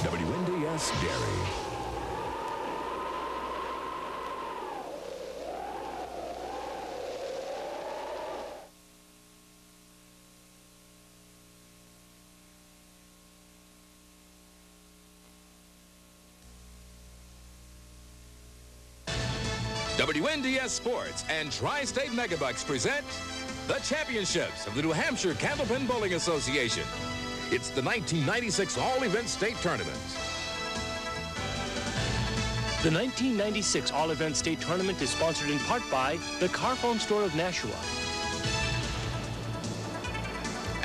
WNDS Derry. WNDS Sports and Tri-State Megabucks present the championships of the New Hampshire Candlepin Bowling Association. It's the 1996 All-Event State Tournament. The 1996 All-Event State Tournament is sponsored in part by the Carphone Store of Nashua.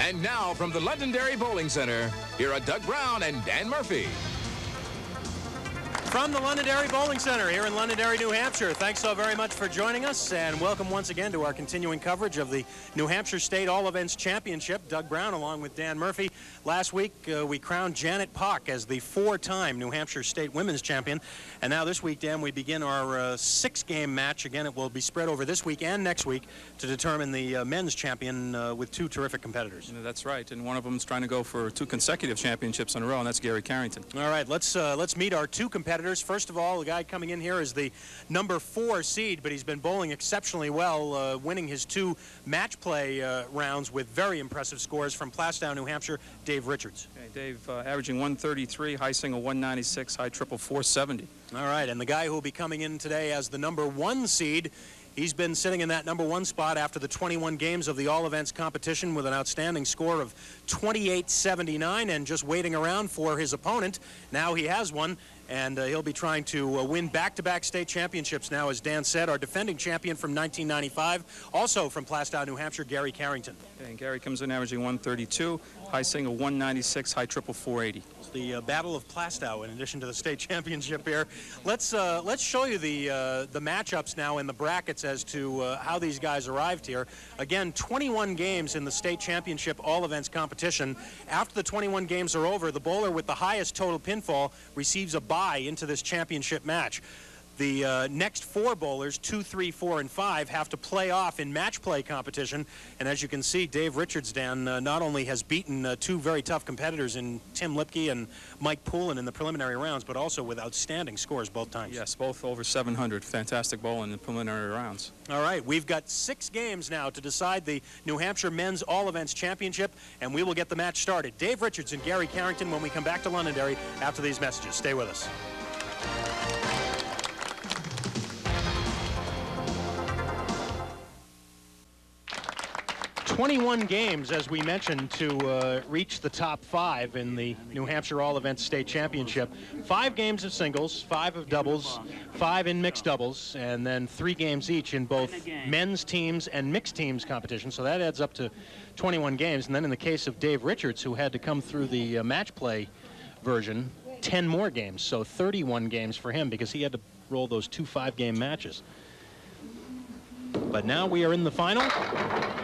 And now from the Londonderry Bowling Center, here are Doug Brown and Dan Murphy. From the Londonderry Bowling Center here in Londonderry, New Hampshire, thanks so very much for joining us, and welcome once again to our continuing coverage of the New Hampshire State All-Events Championship. Doug Brown along with Dan Murphy. Last week, we crowned Janet Pack as the four-time New Hampshire State Women's Champion, and now this week, Dan, we begin our six-game match. Again, it will be spread over this week and next week to determine the men's champion with two terrific competitors. You know, that's right, and one of them is trying to go for two consecutive championships in a row, and that's Gary Carrington. All right, let's meet our two competitors. First of all, the guy coming in here is the number 4 seed, but he's been bowling exceptionally well, winning his two match play rounds with very impressive scores. From Plaistow, New Hampshire, Dave Richards. Okay, Dave, averaging 133, high single 196, high triple 470. All right, and the guy who will be coming in today as the number 1 seed, he's been sitting in that number 1 spot after the 21 games of the all-events competition with an outstanding score of 2879, and just waiting around for his opponent. Now he has one, and he'll be trying to win back-to-back state championships now, as Dan said. Our defending champion from 1995, also from Plaistow, New Hampshire, Gary Carrington. Okay, and Gary comes in averaging 132, high single 196, high triple 480. It's the Battle of Plaistow in addition to the state championship here. Let's show you the matchups now in the brackets as to how these guys arrived here. Again, 21 games in the state championship all-events competition. After the 21 games are over, the bowler with the highest total pinfall receives a bye into this championship match. The next 4 bowlers, 2, 3, 4, and 5, have to play off in match play competition. And as you can see, Dave Richards, Dan, not only has beaten two very tough competitors in Tim Lipke and Mike Poulin in the preliminary rounds, but also with outstanding scores both times. Yes, both over 700. Fantastic bowling in the preliminary rounds. All right, we've got 6 games now to decide the New Hampshire Men's All-Events Championship, and we will get the match started. Dave Richards and Gary Carrington when we come back to Londonderry after these messages. Stay with us. . 21 games, as we mentioned, to reach the top 5 in the New Hampshire All-Events State Championship. 5 games of singles, 5 of doubles, 5 in mixed doubles, and then 3 games each in both men's teams and mixed teams competition. So that adds up to 21 games. And then in the case of Dave Richards, who had to come through the match play version, 10 more games. So 31 games for him, because he had to roll those 2 5-game matches. But now we are in the final,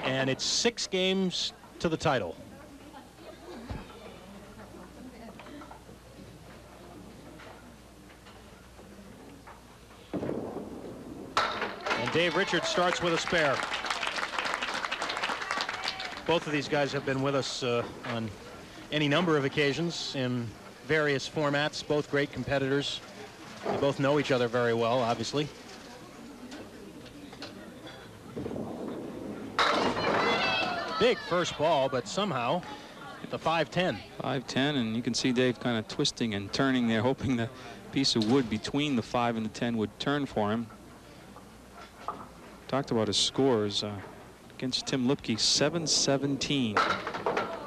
and it's 6 games to the title. And Dave Richards starts with a spare. Both of these guys have been with us on any number of occasions in various formats, both great competitors. They both know each other very well, obviously. Big first ball, but somehow the 5-10. 5-10, and you can see Dave kind of twisting and turning there, hoping the piece of wood between the 5 and the 10 would turn for him. Talked about his scores against Tim Lipke, 7-17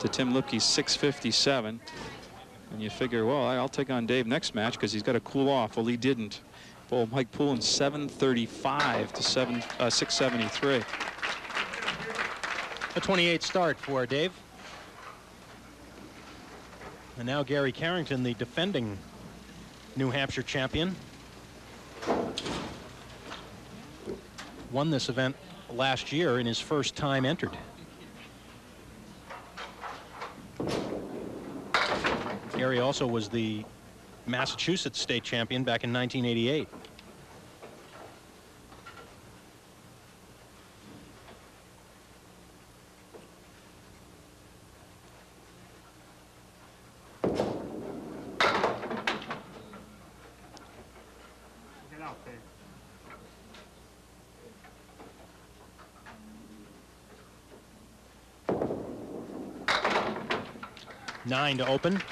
to Tim Lipke's 6-57. And you figure, well, I'll take on Dave next match because he's got to cool off. Well, he didn't. Well, Mike Poulin, 7-35 to 6-73. A 28 start for Dave. And now Gary Carrington, the defending New Hampshire champion. Won this event last year in his first time entered. Gary also was the Massachusetts state champion back in 1988. 9 to open.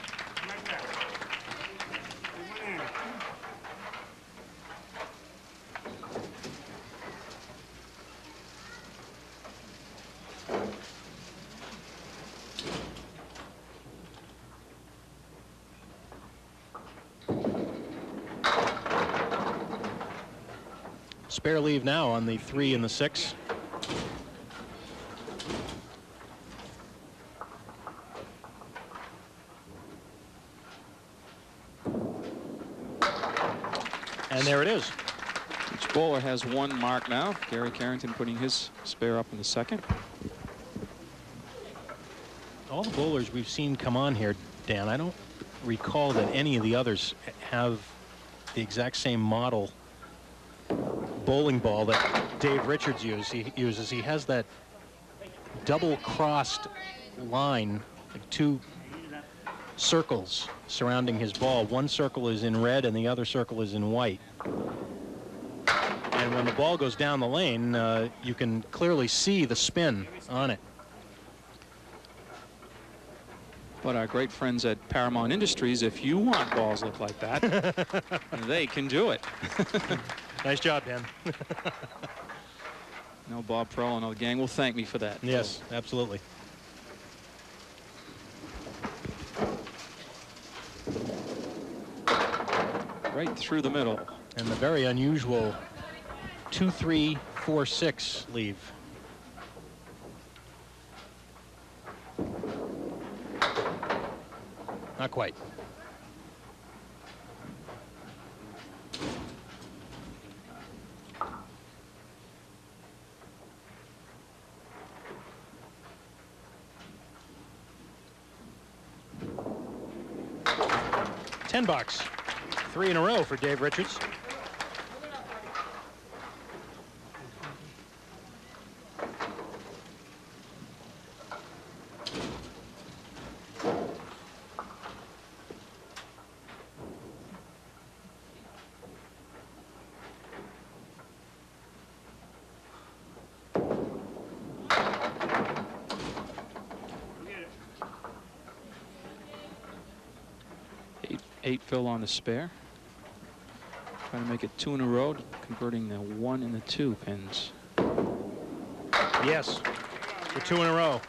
Spare leave now on the 3 and the 6. And there it is. Each bowler has one mark now. Gary Carrington putting his spare up in the second. All the bowlers we've seen come on here, Dan, I don't recall that any of the others have the exact same model bowling ball that Dave Richards uses. He has that double-crossed line, like two circles surrounding his ball. One circle is in red and the other circle is in white. And when the ball goes down the lane, you can clearly see the spin on it. But our great friends at Paramount Industries, if you want balls look like that, they can do it. Nice job, Dan. No, Bob Pearl and all the gang will thank me for that. Yes, so. Absolutely. Right through the middle. And the very unusual 2-3-4-6 leave. Not quite. $10. 3 in a row for Dave Richards. Phil on the spare. Trying to make it 2 in a row, converting the 1 and the 2 pins. Yes, for 2 in a row.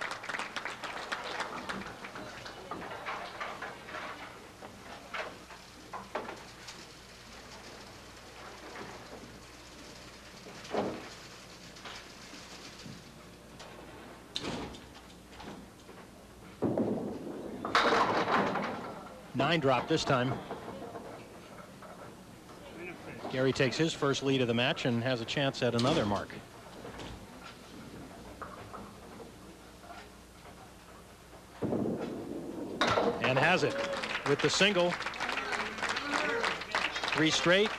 Drop this time. Gary takes his first lead of the match and has a chance at another mark. And has it with the single. 3 straight.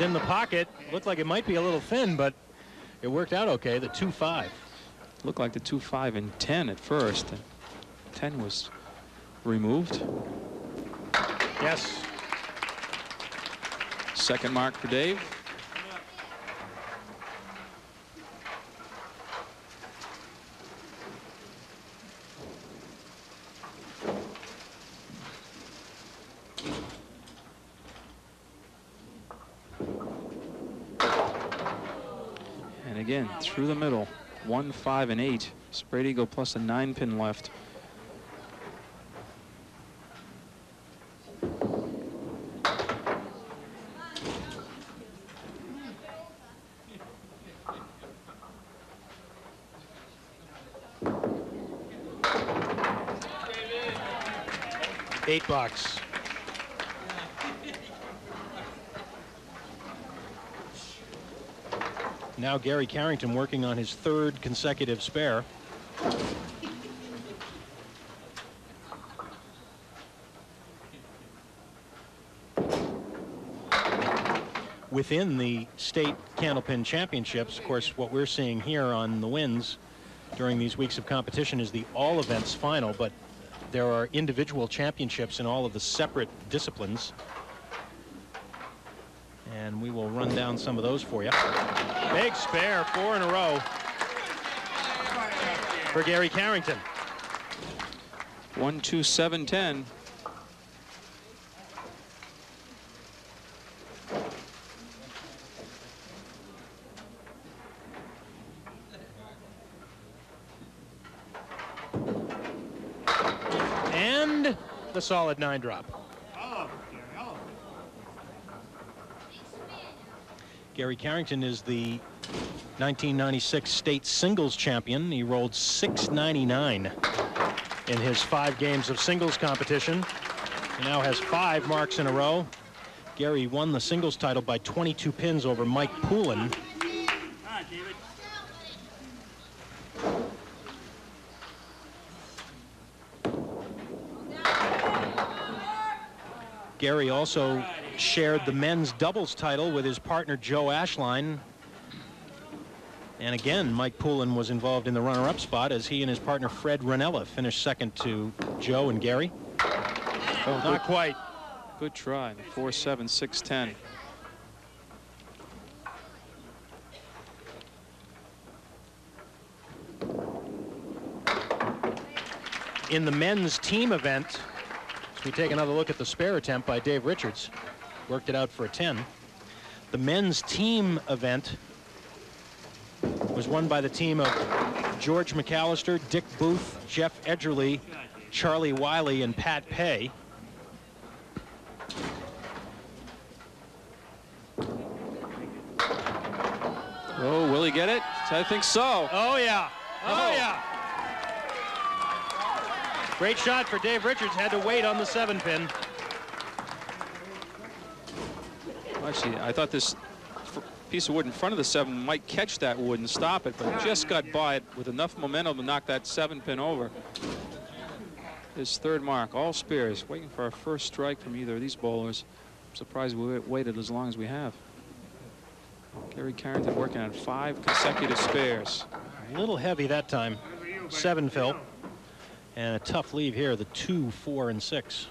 In the pocket. Looked like it might be a little thin, but it worked out okay. The 2-5. Looked like the 2-5 and 10 at first. And 10 was removed. Yes. Second mark for Dave. Through the middle, 1, 5, and 8. Sprayed eagle plus a 9-pin left. $8. Now Gary Carrington working on his 3rd consecutive spare. Within the state candlepin championships, of course, what we're seeing here on the Winds during these weeks of competition is the all events final, but There are individual championships in all of the separate disciplines. And we will run down some of those for you. Big spare, 4 in a row for Gary Carrington. 1, 2, 7, 10. And the solid 9 drop. Gary Carrington is the 1996 state singles champion. He rolled 699 in his 5 games of singles competition. He now has 5 marks in a row. Gary won the singles title by 22 pins over Mike Poulin. Gary also shared the men's doubles title with his partner Joe Ashline. And again, Mike Poulin was involved in the runner-up spot as he and his partner Fred Ranella finished second to Joe and Gary. Oh, not quite. Good try. 4, 7, 6, 10. In the men's team event, we take another look at the spare attempt by Dave Richards. Worked it out for a 10. The men's team event was won by the team of George McAllister, Dick Booth, Jeff Edgerly, Charlie Wiley, and Pat Pei. Oh, will he get it? I think so. Oh, yeah. Oh, yeah. Great shot for Dave Richards, had to wait on the 7-pin. Actually, I thought this piece of wood in front of the 7 might catch that wood and stop it, but just got by it with enough momentum to knock that 7-pin over. His 3rd mark, all spares, waiting for our first strike from either of these bowlers. I'm surprised we waited as long as we have. Gary Carrington working on 5 consecutive spares. A little heavy that time, 7 Phil. And a tough lead here, the 2, 4, and 6.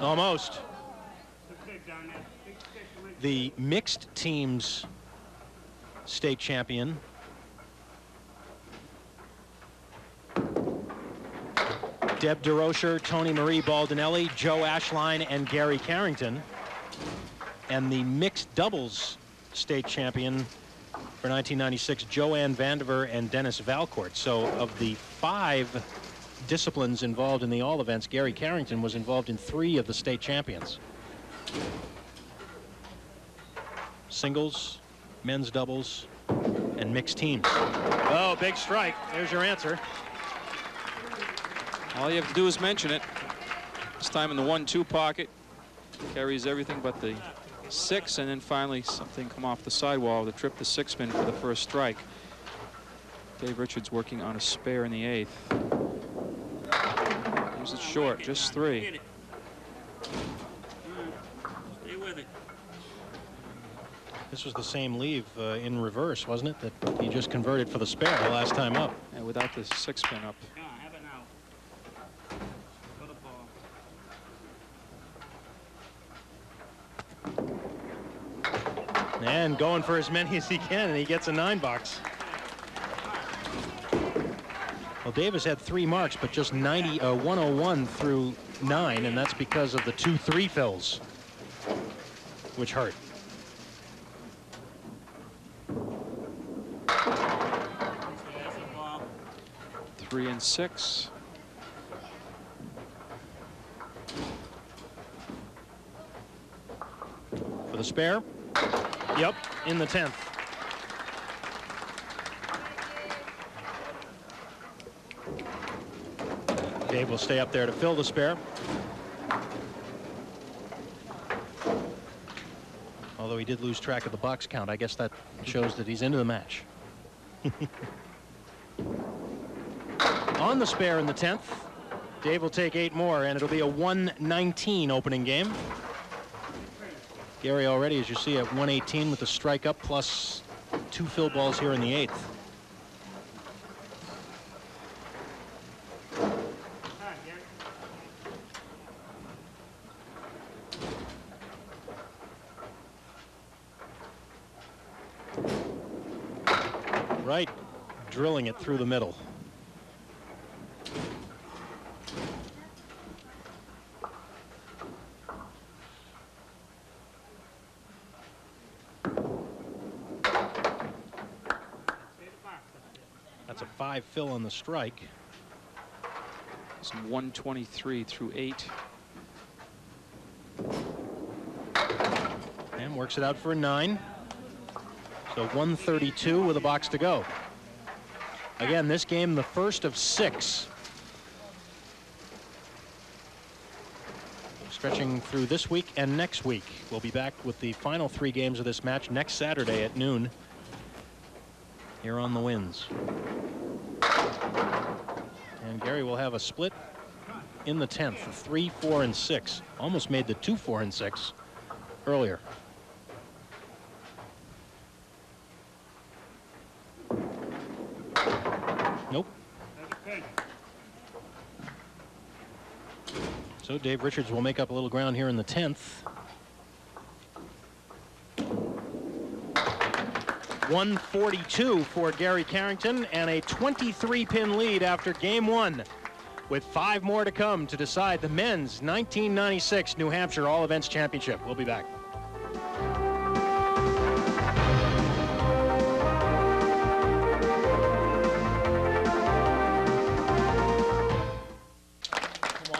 Almost. The mixed teams state champion Deb DeRocher, Tony Marie Baldinelli, Joe Ashline, and Gary Carrington. And the mixed doubles state champion for 1996, Joanne Vandiver and Dennis Valcourt. So of the 5 disciplines involved in the all events, Gary Carrington was involved in 3 of the state champions. Singles, men's doubles, and mixed teams. Oh, big strike. There's your answer. All you have to do is mention it. This time in the 1-2 pocket. Carries everything but the 6, and then finally something come off the sidewall to trip the 6-pin for the first strike. Dave Richards working on a spare in the 8th. Comes it short, just 3. This was the same leave in reverse, wasn't it? That he just converted for the spare the last time up. And without the 6-pin up. And going for as many as he can, and he gets a 9-box. Well, Davis had 3 marks, but just 101 through 9, and that's because of the 2-3 fills, which hurt. Three and 6. For the spare. Yep, in the 10th. Dave will stay up there to fill the spare. Although he did lose track of the box count, I guess that shows that he's into the match. On the spare in the 10th, Dave will take 8 more, and it'll be a 119 opening game. Gary already, as you see, at 118 with the strike up plus Two field balls here in the eighth. Right, drilling it through the middle. That's a five fill on the strike. It's 123 through 8. And works it out for a 9. So 132 with a box to go. Again, this game, the first of 6. Stretching through this week and next week. We'll be back with the final 3 games of this match next Saturday at noon here on the Winds. And Gary will have a split in the 10th, 3, 4, and 6. Almost made the 2, 4, and 6 earlier. Nope. So Dave Richards will make up a little ground here in the 10th. 142 for Gary Carrington and a 23-pin lead after game 1 with 5 more to come to decide the men's 1996 New Hampshire All Events Championship. We'll be back.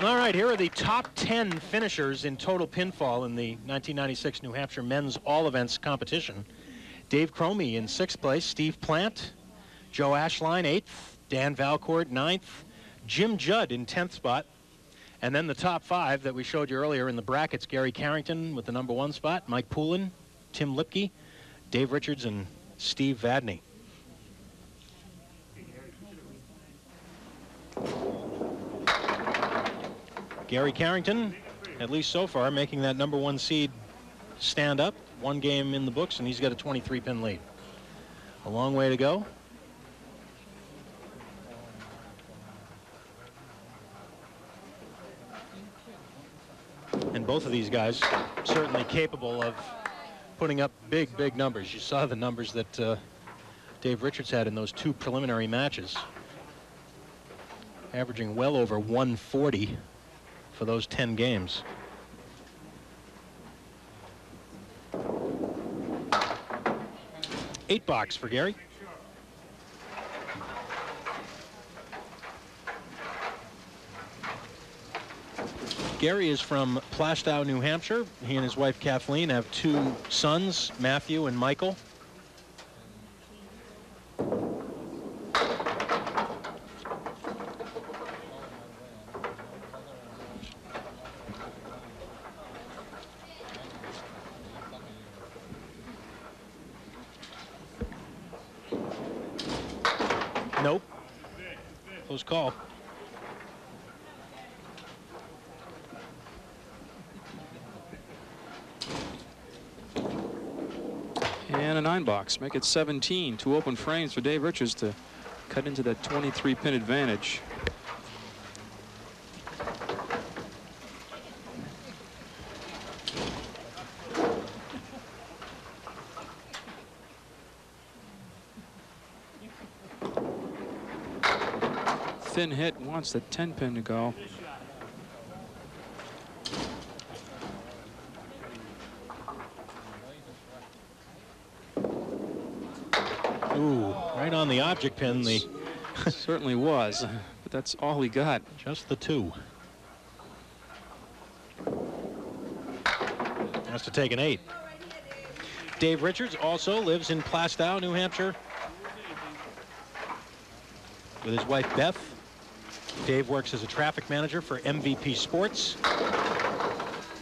All right, here are the top 10 finishers in total pinfall in the 1996 New Hampshire Men's All Events competition. Dave Cromie in 6th place, Steve Plant, Joe Ashline 8th, Dan Valcourt 9th, Jim Judd in 10th spot, and then the top 5 that we showed you earlier in the brackets: Gary Carrington with the number 1 spot, Mike Poulin, Tim Lipke, Dave Richards, and Steve Vadney. Gary Carrington, at least so far, making that number 1 seed stand up. 1 game in the books, and he's got a 23-pin lead. A long way to go. And both of these guys certainly capable of putting up big, big numbers. You saw the numbers that Dave Richards had in those 2 preliminary matches, averaging well over 140. For those 10 games. Eight box for Gary. Gary is from Plaistow, New Hampshire. He and his wife Kathleen have 2 sons, Matthew and Michael. Call. And a 9 box, make it 17. 2 open frames for Dave Richards to cut into that 23-pin advantage. Thin hit, wants the 10-pin to go. Ooh, right on the object pin. The certainly was, but that's all he got. Just the 2. Has to take an 8. Dave Richards also lives in Plaistow, New Hampshire, with his wife Beth. Dave works as a traffic manager for MVP Sports.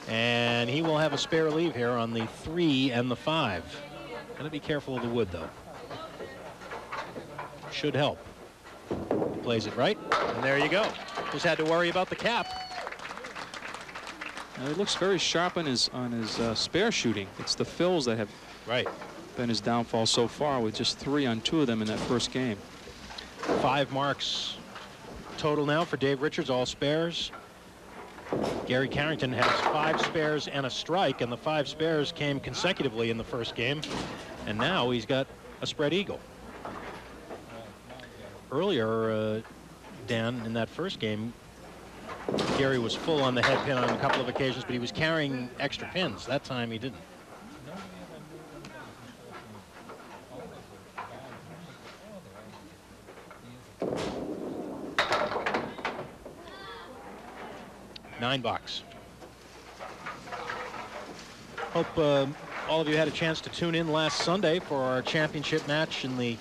And he will have a spare leave here on the 3 and the 5. Gotta be careful of the wood, though. Should help. Plays it right, and there you go. Just had to worry about the cap. Now, it looks very sharp on his spare shooting. It's the fills that have right been his downfall so far, with just 3 on 2 of them in that first game. 5 marks total now for Dave Richards, all spares. Gary Carrington has 5 spares and a strike, and the 5 spares came consecutively in the first game, and now he's got a spread eagle. Earlier, Dan, in that first game, Gary was full on the head pin on a couple of occasions, but he was carrying extra pins. That time he didn't. $9. Hope all of you had a chance to tune in last Sunday for our championship match in the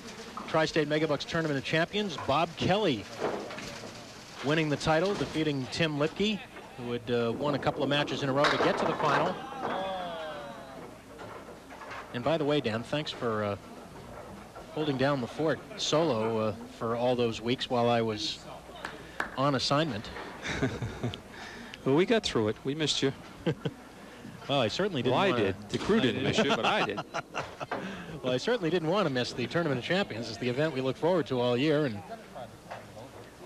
Tri-State Megabucks Tournament of Champions. Bob Kelly winning the title, defeating Tim Lipke, who had won a couple of matches in a row to get to the final. And by the way, Dan, thanks for holding down the fort solo for all those weeks while I was on assignment. Well, we got through it. We missed you. Well, I certainly didn't. Well, I did. The crew didn't miss you, but I did. Well, I certainly didn't want to miss the Tournament of Champions. It's the event we look forward to all year, and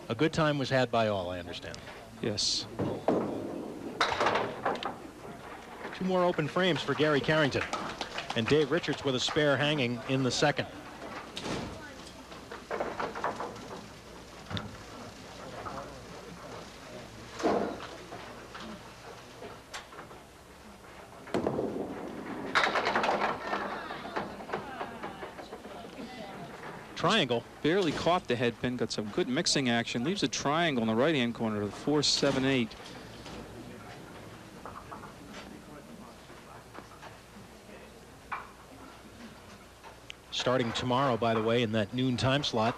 a good time was had by all, I understand. Yes. 2 more open frames for Gary Carrington, and Dave Richards with a spare hanging in the second. Triangle. Barely caught the head pin, got some good mixing action, leaves a triangle in the right-hand corner to the 4-7-8. Starting tomorrow, by the way, in that noon time slot,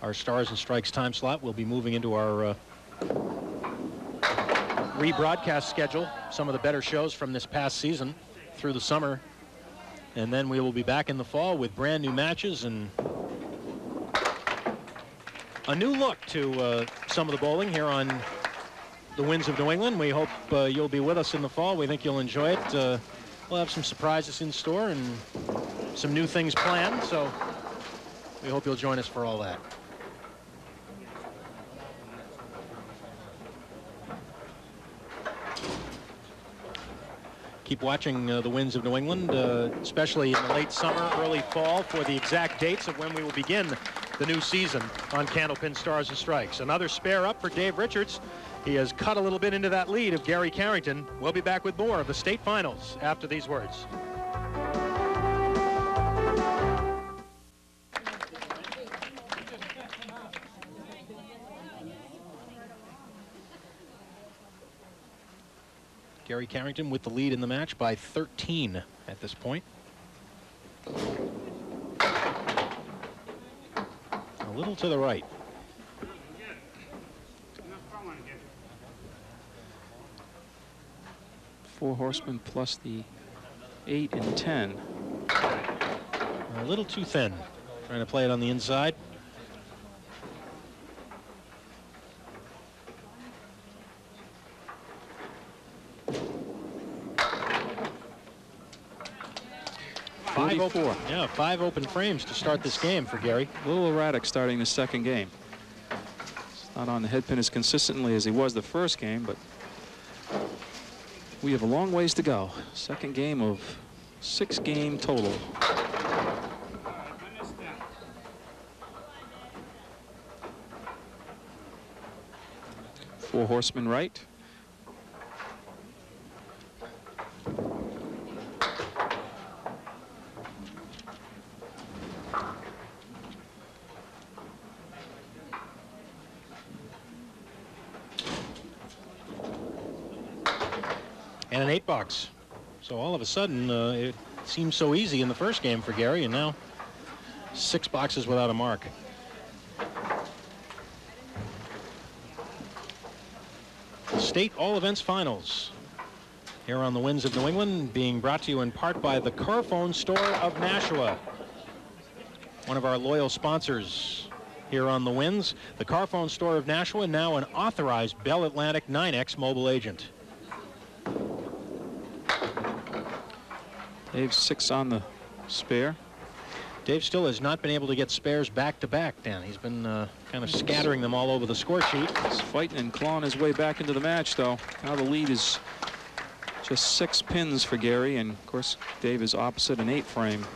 our Stars and Strikes time slot, we'll be moving into our rebroadcast schedule, some of the better shows from this past season through the summer. And then we will be back in the fall with brand new matches and a new look to some of the bowling here on the Winds of New England. We hope you'll be with us in the fall. We think you'll enjoy it. We'll have some surprises in store and some new things planned, so we hope you'll join us for all that. Keep watching the Winds of New England, especially in the late summer, early fall, for the exact dates of when we will begin the new season on Candlepin Stars and Strikes. Another spare up for Dave Richards. He has cut a little bit into that lead of Gary Carrington. We'll be back with more of the state finals after these words. Gary Carrington with the lead in the match by 13 at this point. A little to the right. Four horsemen plus the 8 and 10. A little too thin. Trying to play it on the inside. Yeah, 5 open frames to start this game for Gary. A little erratic starting the second game. He's not on the head pin as consistently as he was the first game, but we have a long ways to go. Second game of 6 game total. Four horsemen right. $8. So all of a sudden, it seemed so easy in the first game for Gary, and now 6 boxes without a mark. State All Events Finals here on the Winds of New England, being brought to you in part by the Carphone Store of Nashua, one of our loyal sponsors here on the Winds. The Carphone Store of Nashua, now an authorized Bell Atlantic 9X mobile agent. Dave 6 on the Spare. Dave still has not been able to get spares back-to-back, Dan. He's been kind of scattering them all over the score sheet. He's fighting and clawing his way back into the match, though. Now the lead is just 6 pins for Gary, and, of course, Dave is opposite an 8-frame.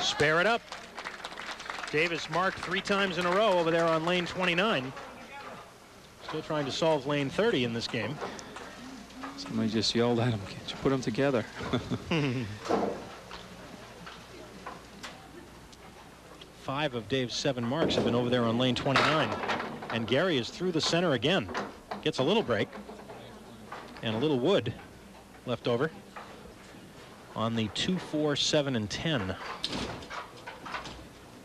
Spare it up. Davis marked 3 times in a row over there on lane 29. Still trying to solve lane 30 in this game. Somebody just yelled at him, can't you put them together? Five of Dave's 7 marks have been over there on lane 29. And Gary is through the center again. Gets a little break and a little wood left over on the 2, 4, 7, and 10.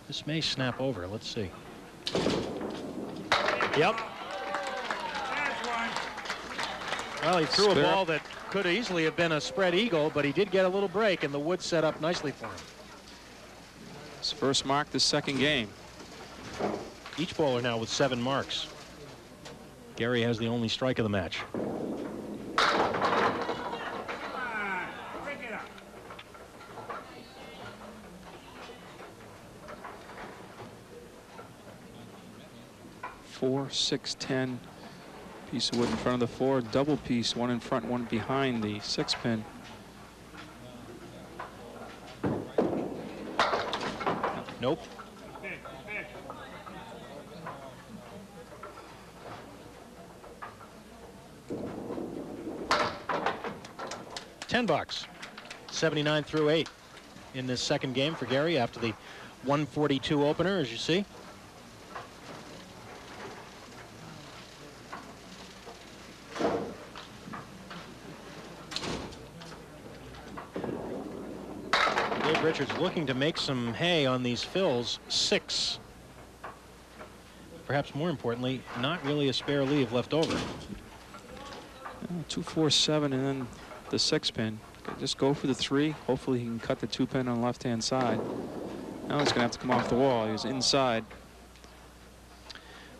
This may snap over. Let's see. Yep. Well, he threw a ball that could easily have been a spread eagle, but he did get a little break, and the wood set up nicely for him. His first mark this second game. Each bowler now with 7 marks. Gary has the only strike of the match. Four, six, 10. Piece of wood in front of the 4, double piece, 1 in front, 1 behind the 6 pin. Nope. $10, 79 through 8 in this second game for Gary after the 142 opener, as you see. Richards looking to make some hay on these fills, 6. Perhaps more importantly, not really a spare leave left over. 2, 4, 7, and then the 6 pin. Just go for the 3. Hopefully he can cut the 2 pin on the left-hand side. Now he's going to have to come off the wall. He was inside.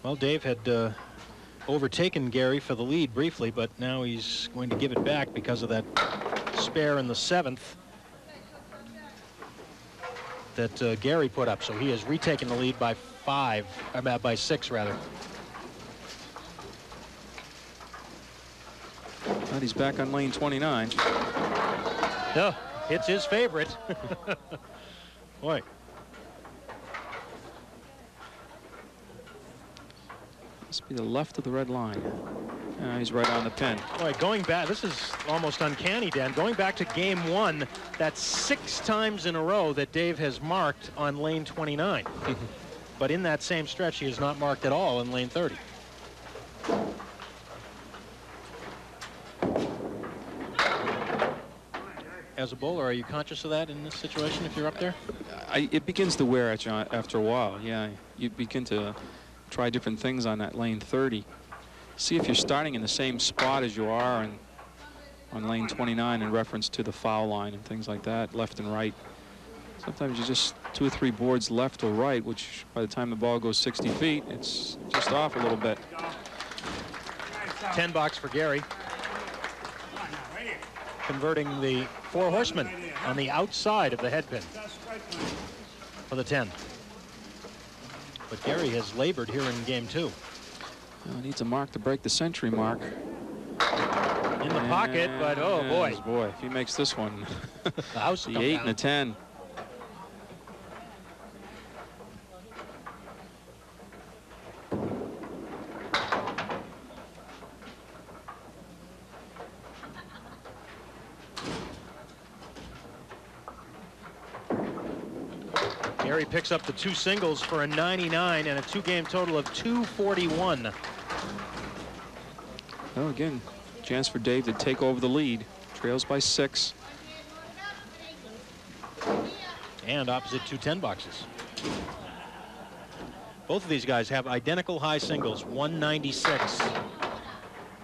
Well, Dave had overtaken Gary for the lead briefly, but now he's going to give it back because of that spare in the 7th that Gary put up, so he has retaken the lead by 6 rather. And he's back on lane 29. Yeah, it's his favorite. Boy. Must be the left of the red line. He's right on the pin. All right, going back, this is almost uncanny, Dan. Going back to game 1, that's 6 times in a row that Dave has marked on lane 29. But in that same stretch, he has not marked at all in lane 30. As a bowler, are you conscious of that in this situation if you're up there? It begins to wear at you after a while, yeah. You begin to try different things on that lane 30. See if you're starting in the same spot as you are on lane 29 in reference to the foul line and things like that, left and right. Sometimes you're just 2 or 3 boards left or right, which by the time the ball goes 60 feet, it's just off a little bit. $10 for Gary. Converting the 4 horsemen on the outside of the head pin for the 10. But Gary has labored here in game 2. Needs a mark to break the century mark. In the pocket, but oh boy. Boy, if he makes this one, the house the 8 down. And the 10. Gary picks up the 2 singles for a 99 and a 2-game total of 241. Well, again, chance for Dave to take over the lead. Trails by 6. And opposite 2 10-boxes. Both of these guys have identical high singles, 196.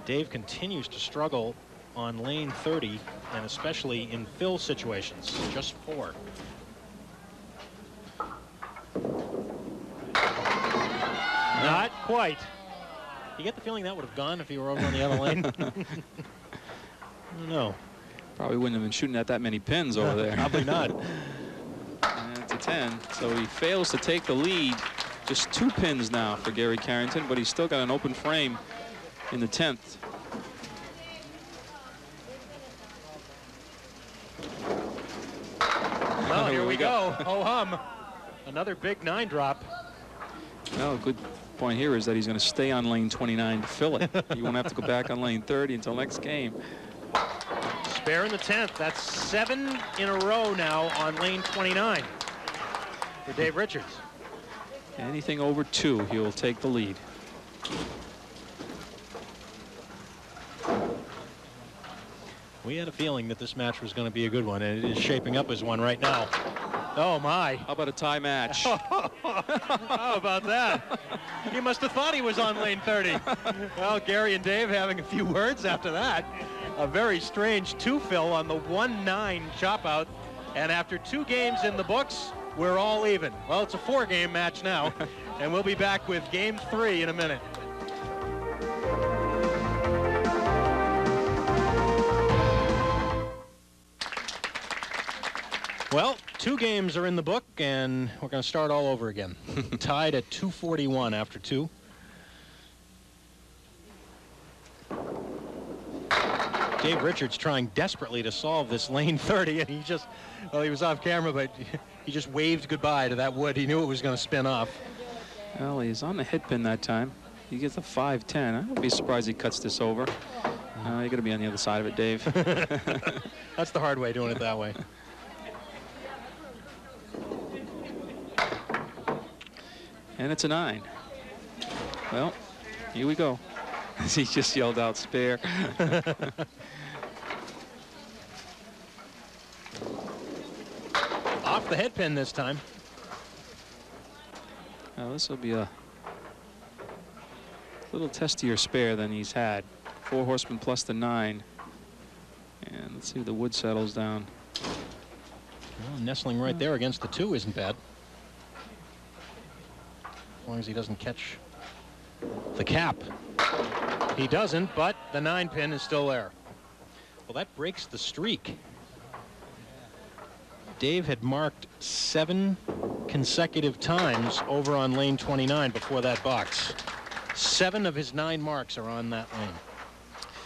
Dave continues to struggle on lane 30, and especially in fill situations, just four. Not quite. You get the feeling that would have gone if you were over on the other lane? No. Probably wouldn't have been shooting at that many pins over there. Probably not. And it's a 10, so he fails to take the lead. Just two pins now for Gary Carrington, but he's still got an open frame in the 10th. Well, here we go. Oh, hum. Another big nine drop. Well, good point here is that he's going to stay on lane 29 to fill it. You won't have to go back on lane 30 until next game. Spare in the 10th. That's 7 in a row now on lane 29 for Dave Richards. Anything over 2, he'll take the lead. We had a feeling that this match was going to be a good one, and it is shaping up as one right now. Oh, my. How about a tie match? How about that? He must have thought he was on lane 30. Well, Gary and Dave having a few words after that. A very strange two-fill on the 1-9 chop-out. And after 2 games in the books, we're all even. Well, it's a 4-game match now, and we'll be back with game 3 in a minute. Well, 2 games are in the book, and we're going to start all over again. Tied at 241 after 2. Dave Richards trying desperately to solve this lane 30, and he just, well, he was off camera, but he just waved goodbye to that wood. He knew it was going to spin off. Well, he's on the hit pin that time. He gets a 5-10. I wouldn't be surprised he cuts this over. You're going to be on the other side of it, Dave. That's the hard way, doing it that way. And it's a 9. Well, here we go. He just yelled out, spare. Off the head pin this time. Now this will be a little testier spare than he's had. 4 horsemen plus the 9. And let's see if the wood settles down. Well, nestling right there against the 2 isn't bad. As long as he doesn't catch the cap. He doesn't, but the 9 pin is still there. Well, that breaks the streak. Dave had marked 7 consecutive times over on lane 29 before that box. 7 of his 9 marks are on that lane.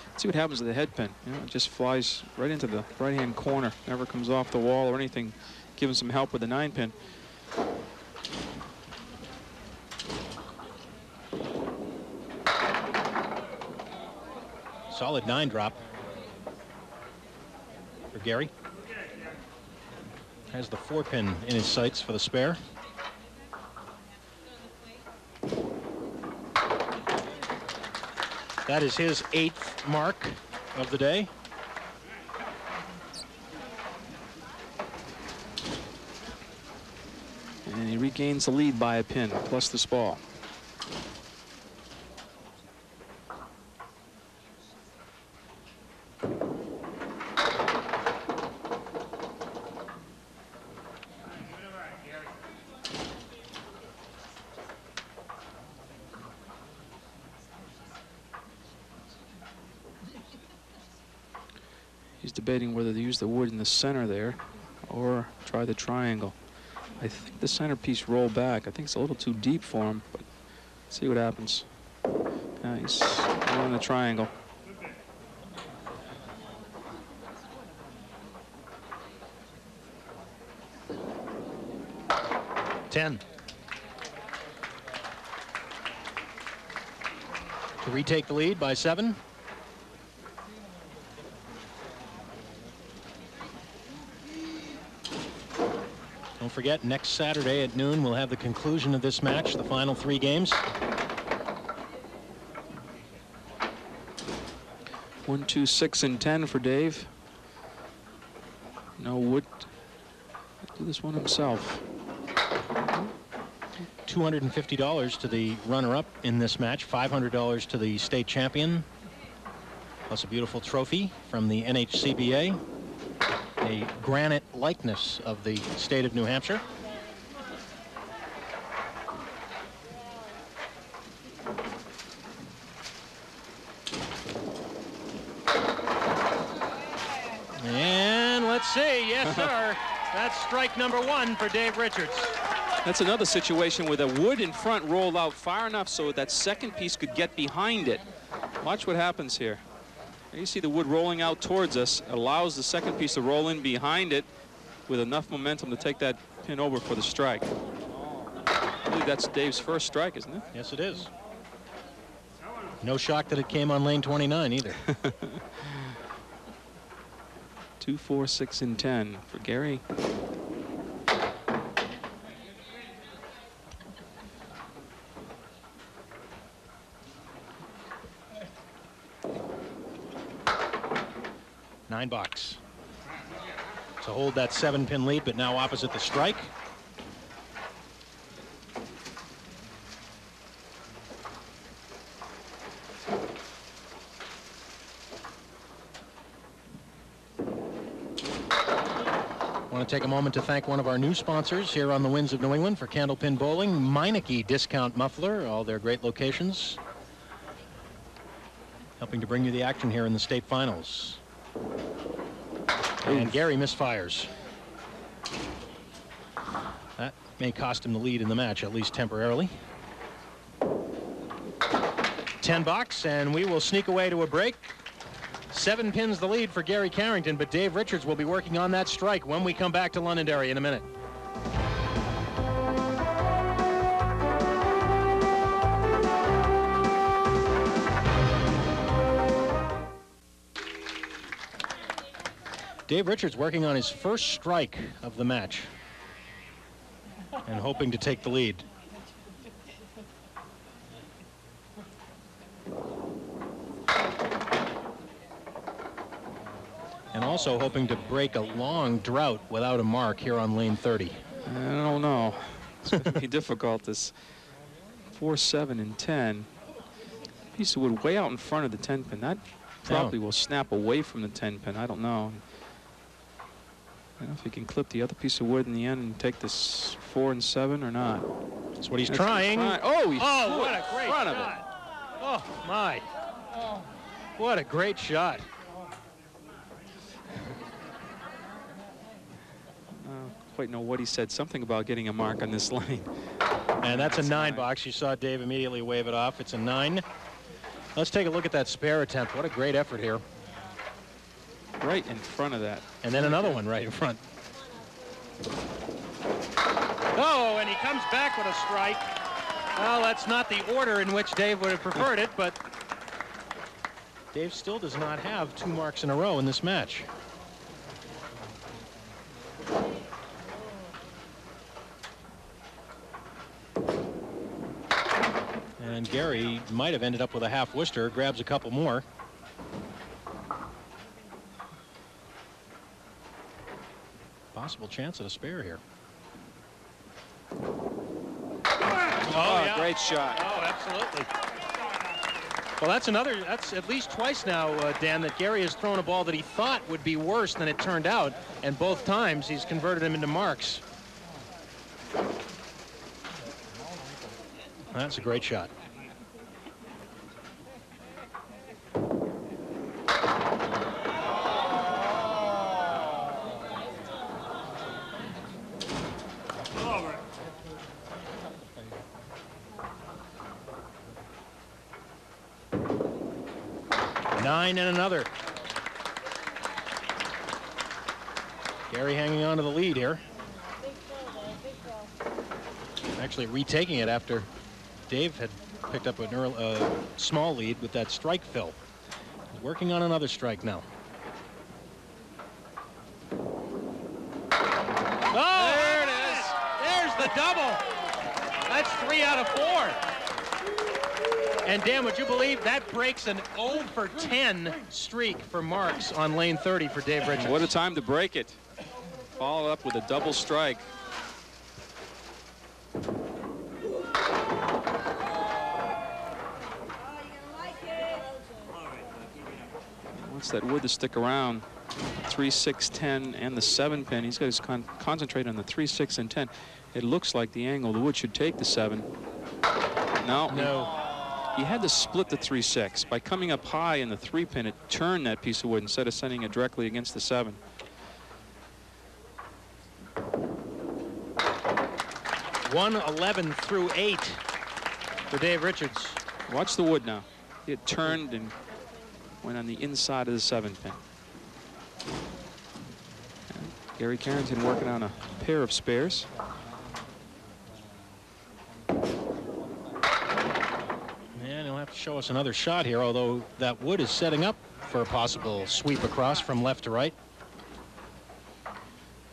Let's see what happens to the head pin. You know, it just flies right into the right-hand corner. Never comes off the wall or anything. Give him some help with the 9 pin. Solid 9 drop for Gary. Has the 4 pin in his sights for the spare. That is his 8th mark of the day. And he regains the lead by a pin, plus the spall. Debating whether to use the wood in the center there or try the triangle. I think the centerpiece rolled back. I think it's a little too deep for him, but let's see what happens. Nice. On the triangle. Ten. To retake the lead by 7. Don't forget, next Saturday at noon, we'll have the conclusion of this match, the final 3 games. 1, 2, 6, and 10 for Dave. No wood. He'll do this one himself. $250 to the runner-up in this match, $500 to the state champion, plus a beautiful trophy from the NHCBA, a granite likeness of the state of New Hampshire. And let's see, yes sir, that's strike number one for Dave Richards. That's another situation where the wood in front rolled out far enough so that second piece could get behind it. Watch what happens here. You see the wood rolling out towards us, allows the second piece to roll in behind it with enough momentum to take that pin over for the strike. I believe that's Dave's first strike, isn't it? Yes, it is. No shock that it came on lane 29 either. 2, 4, 6, and 10 for Gary. $9 to hold that 7-pin lead, but now opposite the strike. I want to take a moment to thank one of our new sponsors here on the Winds of New England for Candlepin Bowling, Meineke Discount Muffler, all their great locations, helping to bring you the action here in the state finals. And Gary misfires. That may cost him the lead in the match, at least temporarily. $10, and we will sneak away to a break. 7 pins the lead for Gary Carrington, but Dave Richards will be working on that strike when we come back to Londonderry in a minute. Dave Richards working on his first strike of the match and hoping to take the lead. And also hoping to break a long drought without a mark here on lane 30. I don't know. It's going to be difficult, this 4, 7, and 10. Piece of wood way out in front of the 10 pin. That probably will snap away from the 10 pin. I don't know. I don't know if he can clip the other piece of wood in the end and take this 4 and 7 or not. That's what he's trying. Oh, what a great shot. Oh, my. What a great shot. I don't quite know what he said. Something about getting a mark on this lane. And that's a $9. You saw Dave immediately wave it off. It's a $9. Let's take a look at that spare attempt. What a great effort here. Right in front of that. And then another one right in front. Oh, and he comes back with a strike. Well, that's not the order in which Dave would have preferred it, but Dave still does not have 2 marks in a row in this match. And Gary might have ended up with a half Worcester, grabs a couple more. Possible chance at a spare here. Oh, yeah. Great shot. Oh, absolutely. Well, that's another, that's at least twice now, Dan, that Gary has thrown a ball that he thought would be worse than it turned out, and both times he's converted them into marks. That's a great shot. And another. Gary hanging on to the lead here. Actually retaking it after Dave had picked up a small lead with that strike fill. He's working on another strike now. Oh, there it is. There's the double. That's 3 out of 4. And Dan, would you believe that breaks an 0 for 10 streak for marks on lane 30 for Dave Richards? What a time to break it. Followed up with a double strike. chance that wood to stick around. 3, 6, 10, and the 7-pin. He's got to concentrate on the 3, 6, and 10. It looks like the angle the wood should take the 7. No. He had to split the 3-6 by coming up high in the 3-pin. It turned that piece of wood instead of sending it directly against the 7. $111 through $8 for Dave Richards. Watch the wood now. It turned and went on the inside of the 7-pin. Gary Carrington working on a pair of spares. And he'll have to show us another shot here, although that wood is setting up for a possible sweep across from left to right.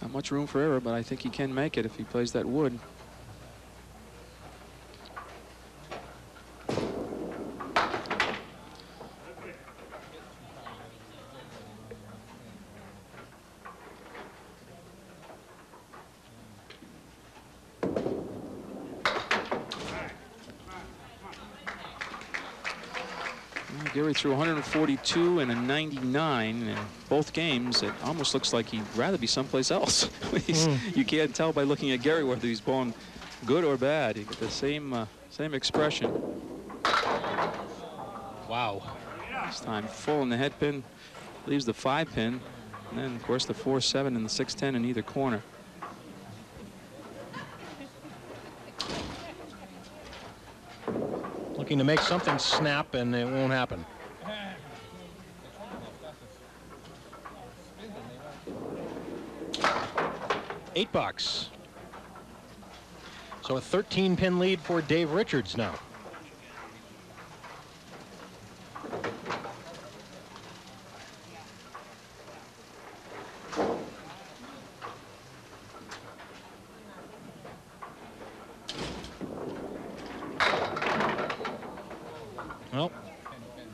Not much room for error, but I think he can make it if he plays that wood. Gary threw 142 and a 99 in both games. It almost looks like he'd rather be someplace else. You can't tell by looking at Gary whether he's bowling good or bad. He got the same expression. Wow. This time full in the head pin, leaves the 5-pin, and then of course the 4-7 and the 6-10 in either corner. To make something snap, and it won't happen. $8. So a 13-pin lead for Dave Richards now.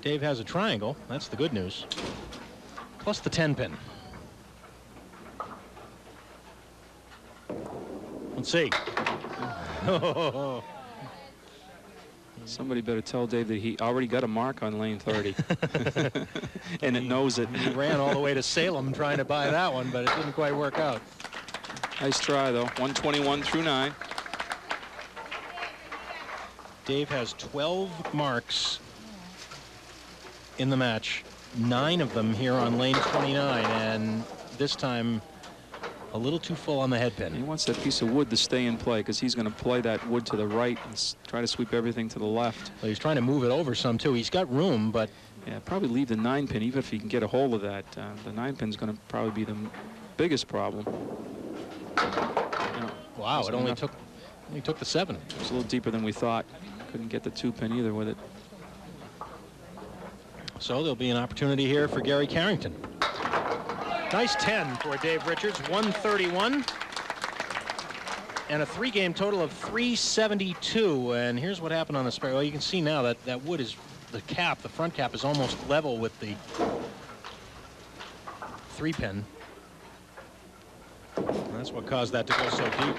Dave has a triangle. That's the good news. Plus the 10-pin. Let's see. Somebody better tell Dave that he already got a mark on lane 30. And it knows it. He ran all the way to Salem trying to buy that one, but it didn't quite work out. Nice try, though. 121 through 9. Dave has 12 marks in the match, 9 of them here on lane 29, and this time a little too full on the head pin. He wants that piece of wood to stay in play because he's going to play that wood to the right and try to sweep everything to the left. Well, he's trying to move it over some too. He's got room, but yeah, probably leave the 9-pin even if he can get a hold of that. The 9-pin's going to probably be the biggest problem. Wow! It only took the 7. It was a little deeper than we thought. Couldn't get the 2-pin either with it. So there'll be an opportunity here for Gary Carrington. Nice 10 for Dave Richards, 131. And a 3-game total of 372. And here's what happened on the spare. Well, you can see now that that wood is, the cap, the front cap is almost level with the 3-pin. And that's what caused that to go so deep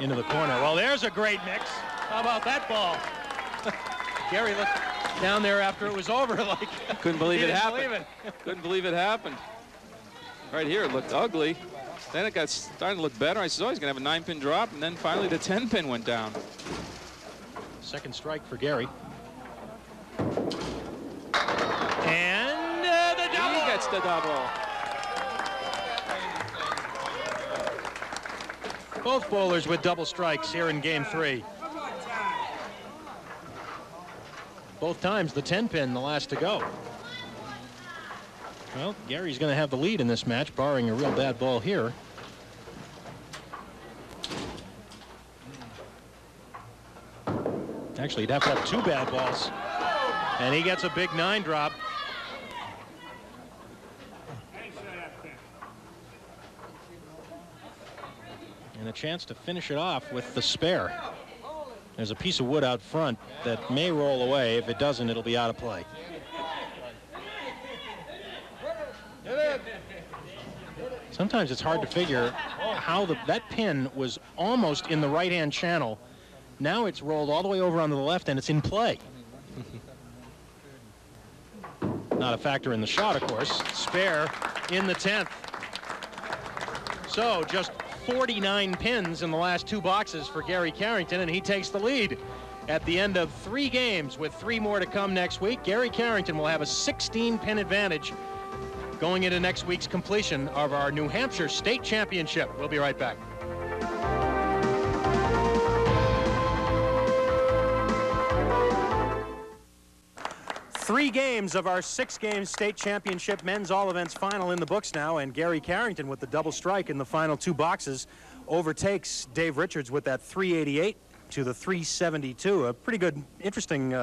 into the corner. Well, there's a great mix. How about that ball? Gary looked down there after it was over, like couldn't believe it happened. Couldn't believe it happened. Right here, it looked ugly. Then it got starting to look better. I said, oh, he's gonna have a 9-pin drop, and then finally the 10-pin went down. Second strike for Gary. And the double. He gets the double. Both bowlers with double strikes here in game 3. Both times the 10-pin, the last to go. Well, Gary's going to have the lead in this match, barring a real bad ball here. Actually, he'd have to have 2 bad balls. And he gets a big 9 drop. And a chance to finish it off with the spare. There's a piece of wood out front that may roll away. If it doesn't, it'll be out of play. Sometimes it's hard to figure how that pin was almost in the right-hand channel. Now it's rolled all the way over onto the left, and it's in play. Not a factor in the shot, of course. Spare in the 10th. So just 49 pins in the last two boxes for Gary Carrington, and he takes the lead at the end of three games with three more to come next week. Gary Carrington will have a 16-pin advantage going into next week's completion of our New Hampshire State Championship. We'll be right back. Three games of our six-game state championship men's all-events final in the books now, and Gary Carrington with the double strike in the final two boxes overtakes Dave Richards with that 388 to the 372. A pretty good, interesting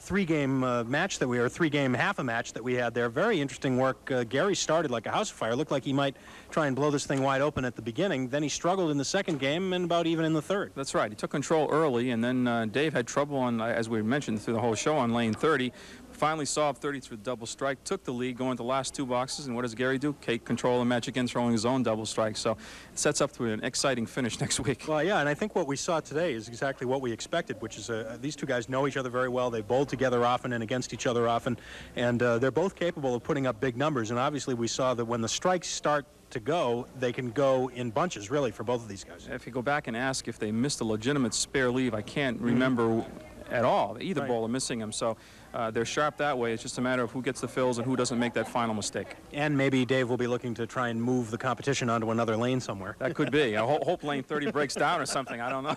three-game match that we, or three-game half a match that we had there. Very interesting work. Gary started like a house fire. Looked like he might try and blow this thing wide open at the beginning. Then he struggled in the second game and about even in the third. That's right. He took control early, and then Dave had trouble on, as we mentioned through the whole show, on lane 30. Finally solved 30 through the double strike, took the lead going to the last two boxes, and what does Gary do? Take control of the match again, throwing his own double strike. So it sets up to an exciting finish next week. Well, yeah, and I think what we saw today is exactly what we expected, which is these two guys know each other very well. They bowl together often and against each other often, and they're both capable of putting up big numbers. And obviously we saw that when the strikes start to go, they can go in bunches, really, for both of these guys. If you go back and ask if they missed a legitimate spare leave, I can't remember at all. Either bowler missing them. So they're sharp that way. It's just a matter of who gets the fills and who doesn't make that final mistake. And maybe Dave will be looking to try and move the competition onto another lane somewhere. That could be. I hope lane 30 breaks down or something. I don't know.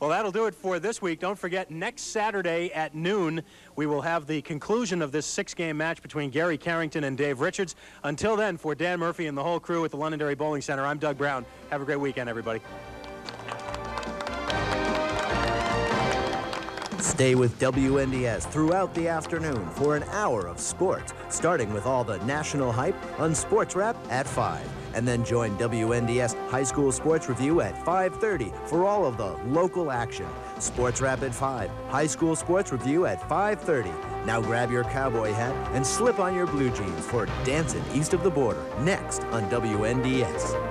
Well, that'll do it for this week. Don't forget, next Saturday at noon, we will have the conclusion of this six-game match between Gary Carrington and Dave Richards. Until then, for Dan Murphy and the whole crew at the Londonderry Bowling Center, I'm Doug Brown. Have a great weekend, everybody. Stay with WNDS throughout the afternoon for an hour of sports, starting with all the national hype on Sports Rap at 5. And then join WNDS High School Sports Review at 5:30 for all of the local action. Sports Rap at 5, High School Sports Review at 5:30. Now grab your cowboy hat and slip on your blue jeans for Dancing East of the Border, next on WNDS.